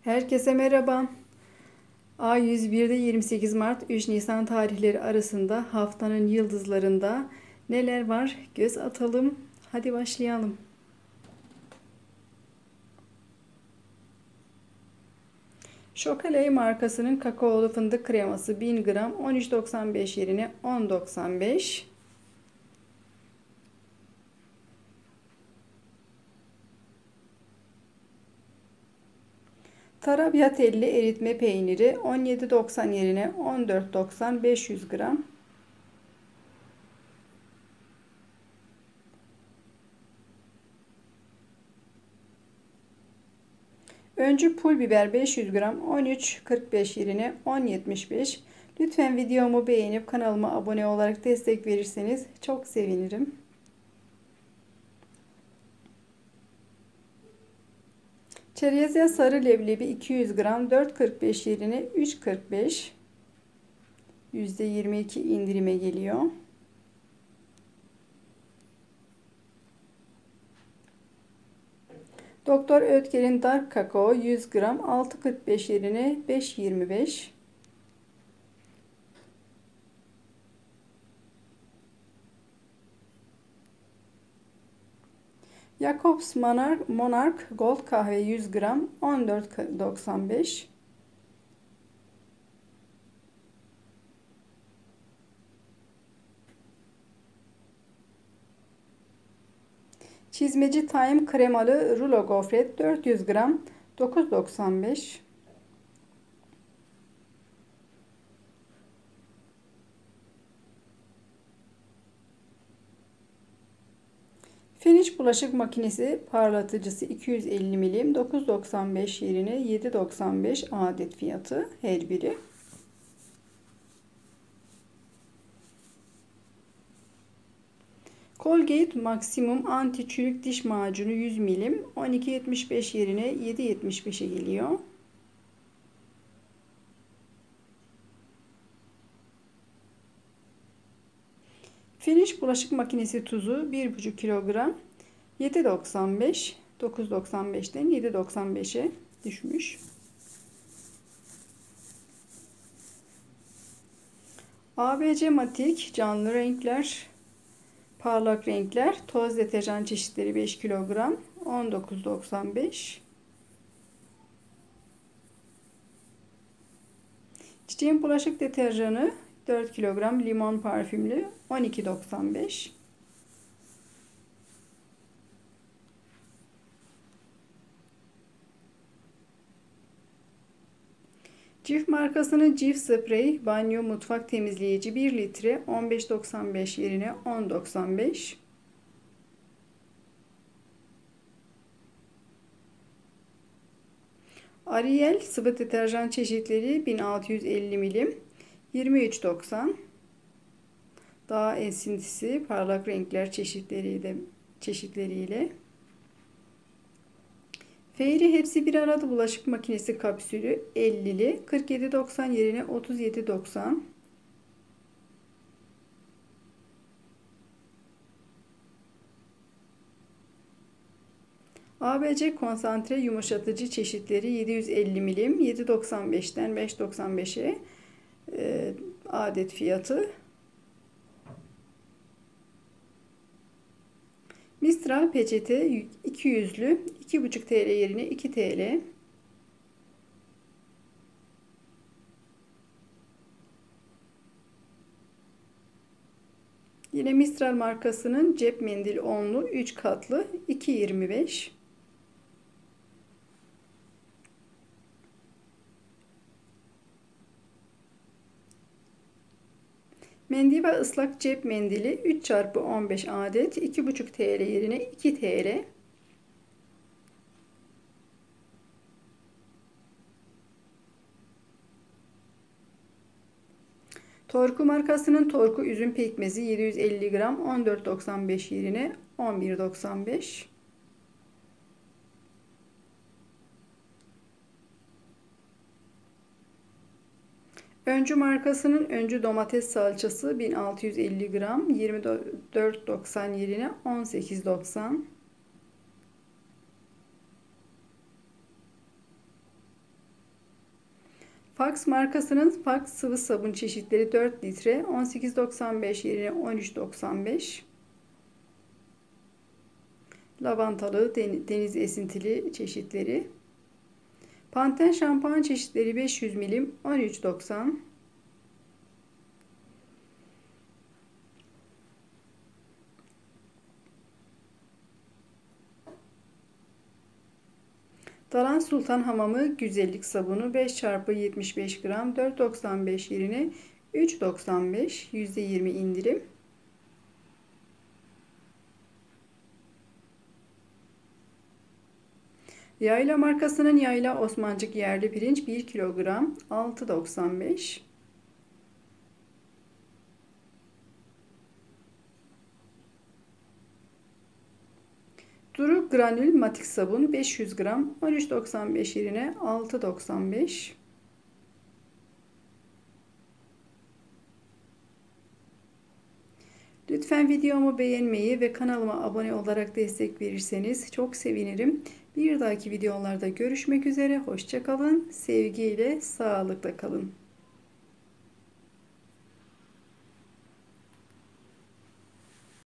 Herkese merhaba. A101'de 28 Mart 3 Nisan tarihleri arasında haftanın yıldızlarında neler var? Göz atalım. Hadi başlayalım. Şokale markasının kakaolu fındık kreması 1000 gram 13.95 yerine 10.95. Tarabyatelli eritme peyniri 17.90 yerine 14.90 500 gram. Öncü pul biber 500 gram 13.45 yerine 10.75. Lütfen videomu beğenip kanalıma abone olarak destek verirseniz çok sevinirim. Tereziya sarı leblebi 200 gram 4.45 yerine 3.45. %22 indirime geliyor. Doktor Ötker'in dark kakao 100 gram 6.45 yerine 5.25. Jakobs Manor Gold kahve 100 gram 14.95. Çizmeci Time kremalı rulo gofret 400 gram 9.95. Finish bulaşık makinesi parlatıcısı 250 milim 9.95 yerine 7.95 adet fiyatı her biri. Colgate maksimum anti çürük diş macunu 100 milim 12.75 yerine 7.75'e geliyor. Finish bulaşık makinesi tuzu 1,5 kilogram 7.95 9.95'ten 7.95'e düşmüş. ABC matik canlı renkler, parlak renkler, toz deterjan çeşitleri 5 kilogram 19.95. Çiçek bulaşık deterjanı 4 kilogram limon parfümlü 12.95. Cif markasının Cif sprey banyo mutfak temizleyici 1 litre 15.95 yerine 10.95. Ariel sıvı deterjan çeşitleri 1650 milim 23.90. Daha esintisi parlak renkler çeşitleriyle. Fehri hepsi bir arada bulaşık makinesi kapsülü 50'li 47.90 yerine 37.90. ABC konsantre yumuşatıcı çeşitleri 750 milim 7.95'ten 5.95'e adet fiyatı. Mistral peçete 200'lü 2,5 TL yerine 2 TL. Yine Mistral markasının cep mendil 10'lu 3 katlı 2,25. Mendil ve ıslak cep mendili 3x15 adet 2,5 TL yerine 2 TL. Torku markasının Torku üzüm pekmezi 750 gram 14.95 yerine 11.95. Öncü markasının Öncü domates salçası 1650 gram 24.90 yerine 18.90. Faks markasının Faks sıvı sabun çeşitleri 4 litre 18.95 yerine 13.95. Lavantalı, deniz esintili çeşitleri. Pantene şampuan çeşitleri 500 milim 13.90. Dalan Sultan hamamı güzellik sabunu 5x75 gram 4.95 yerine 3.95, %20 indirim. Yayla markasının Yayla Osmancık yerli pirinç 1 kilogram 6.95. Duru granül matik sabun 500 gram 13.95 yerine 6.95. Lütfen videomu beğenmeyi ve kanalıma abone olarak destek verirseniz çok sevinirim. Bir dahaki videolarda görüşmek üzere. Hoşça kalın. Sevgiyle, sağlıkla kalın.